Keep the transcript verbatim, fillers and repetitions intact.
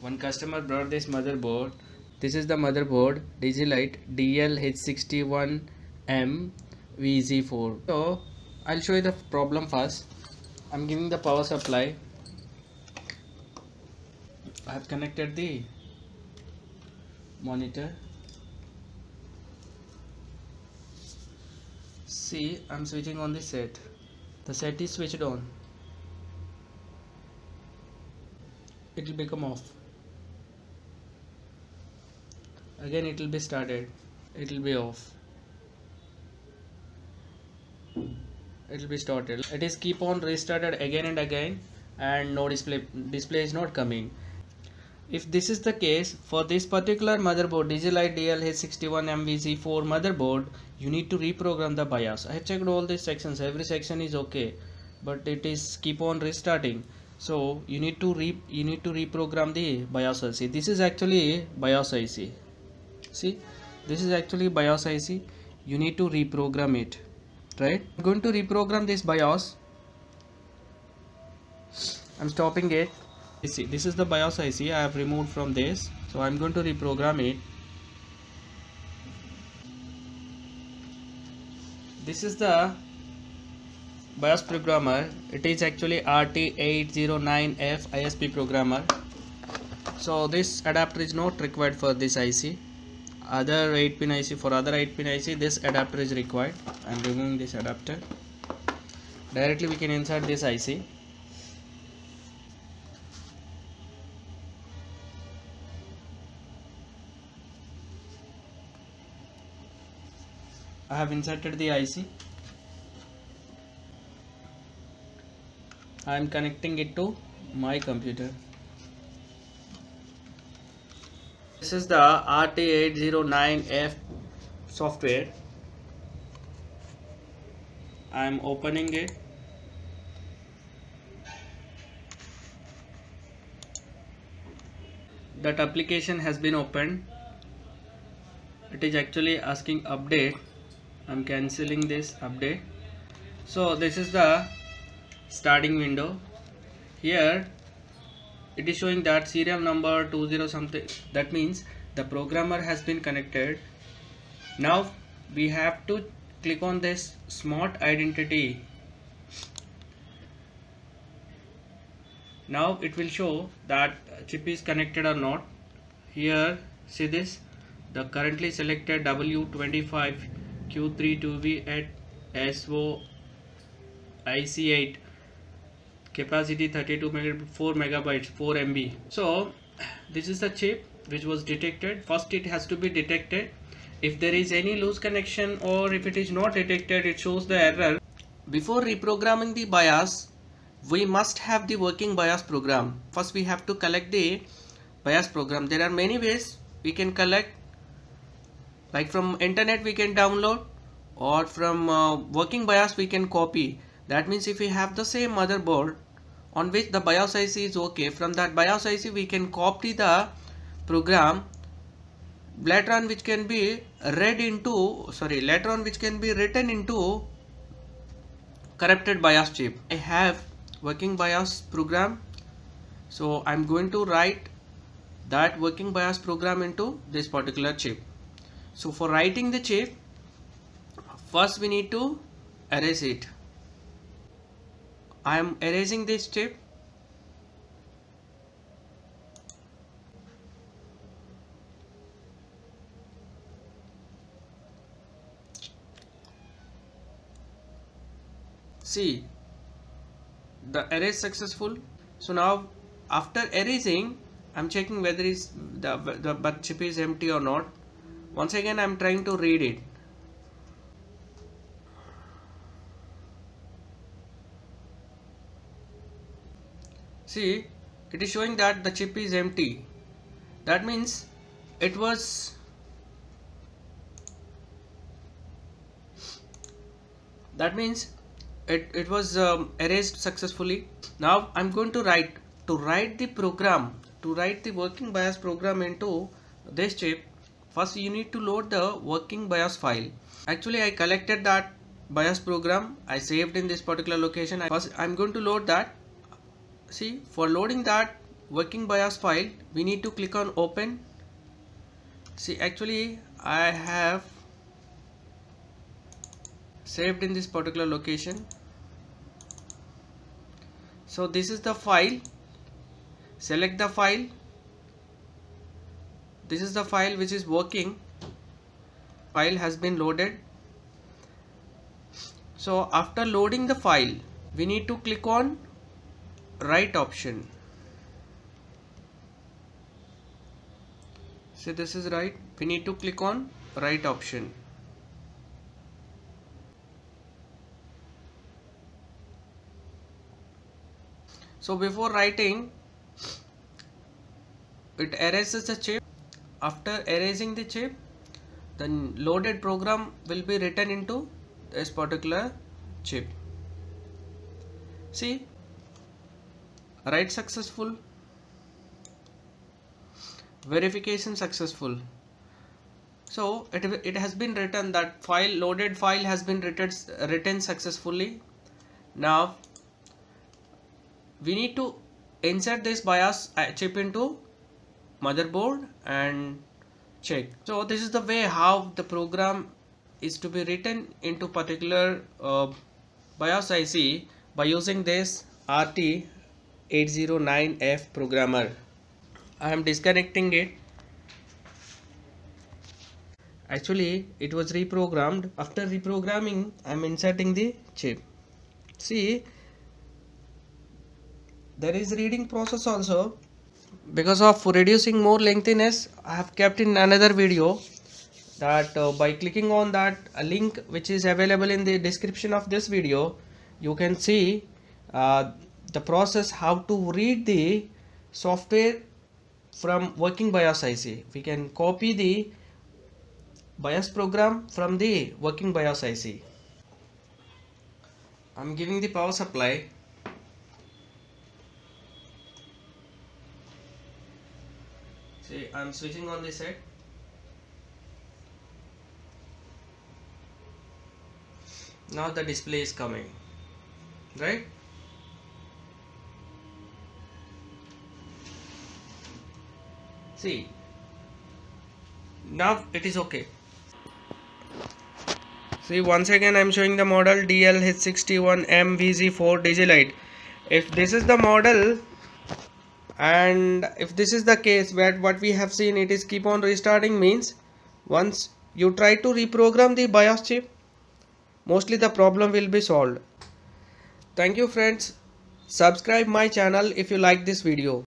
One customer brought this motherboard. This is the motherboard Digilite D L H six one M V Z four. So I'll show you the problem first. I'm giving the power supply. I have connected the monitor. See, I'm switching on the set. The set is switched on. It will become off. Again it will be started, it will be off, it will be started. It is keep on restarted again and again, and no display display is not coming. If this is the case for this particular motherboard, Digilite D L H six one M V C four motherboard, you need to reprogram the BIOS. I have checked all these sections, every section is okay, but it is keep on restarting. So you need to re you need to reprogram the BIOS I C. This is actually BIOS I C. See, this is actually BIOS I C. You need to reprogram it, right? I'm going to reprogram this BIOS. I'm stopping it. You see, this is the BIOS I C I have removed from this. So I'm going to reprogram it. This is the BIOS programmer. It is actually R T eight oh nine F I S P programmer. So this adapter is not required for this I C. Other eight pin I C, for other eight pin I C, this adapter is required. I am removing this adapter. Directly we can insert this I C. I have inserted the I C. I am connecting it to my computer. This is the R T eight oh nine F software. I am opening it. That application has been opened. It is actually asking update. I am cancelling this update. So this is the starting window. Here it is showing that serial number two zero something. That means the programmer has been connected. Now we have to click on this smart identity. Now it will show that chip is connected or not. Here, see this, the currently selected W twenty-five Q thirty-two V at S O I C eight, capacity thirty-two megabytes, four megabytes, four M B. So this is the chip which was detected. First it has to be detected. If there is any loose connection or if it is not detected, it shows the error. Before reprogramming the BIOS, we must have the working BIOS program. First we have to collect the BIOS program. There are many ways we can collect, like from internet we can download, or from uh, working BIOS we can copy. That means if we have the same motherboard on which the BIOS I C is okay, from that BIOS I C we can copy the program later on, which can be read into sorry later on which can be written into corrupted BIOS chip. I have working BIOS program, so I'm going to write that working BIOS program into this particular chip. So for writing the chip, first we need to erase it. I am erasing this chip. See, the erase successful. So now after erasing, I am checking whether is the, the, the chip is empty or not. Once again I am trying to read it. See, it is showing that the chip is empty. That means it was that means it, it was um, erased successfully. Now I'm going to write to write the program to write the working BIOS program into this chip, first you need to load the working BIOS file. Actually, I collected that BIOS program, I saved in this particular location. First, I'm going to load that. See, for loading that working BIOS file, we need to click on open. See, actually I have saved in this particular location. So this is the file. Select the file. This is the file which is working. File has been loaded. So after loading the file, we need to click on write option. So this is right. We need to click on write option. So before writing, it erases the chip. After erasing the chip, the loaded program will be written into this particular chip. See, write successful, verification successful. So it, it has been written that file, loaded file has been written, written successfully. Now we need to insert this BIOS chip into motherboard and check. So this is the way how the program is to be written into particular uh, BIOS I C by using this R T eight oh nine F programmer. I am disconnecting it. Actually it was reprogrammed. After reprogramming, I am inserting the chip. See, there is reading process also. Because of reducing more lengthiness, I have kept in another video that uh, by clicking on that a link which is available in the description of this video, you can see uh, the process how to read the software from working BIOS I C. We can copy the BIOS program from the working BIOS I C. I am giving the power supply. See, I am switching on the set. Now the display is coming, right? See, now it is okay. See, once again I am showing the model D L H six one M V Z four Digilite. If this is the model, and if this is the case where what we have seen, it is keep on restarting, means once you try to reprogram the BIOS chip, mostly the problem will be solved. Thank you friends. Subscribe my channel if you like this video.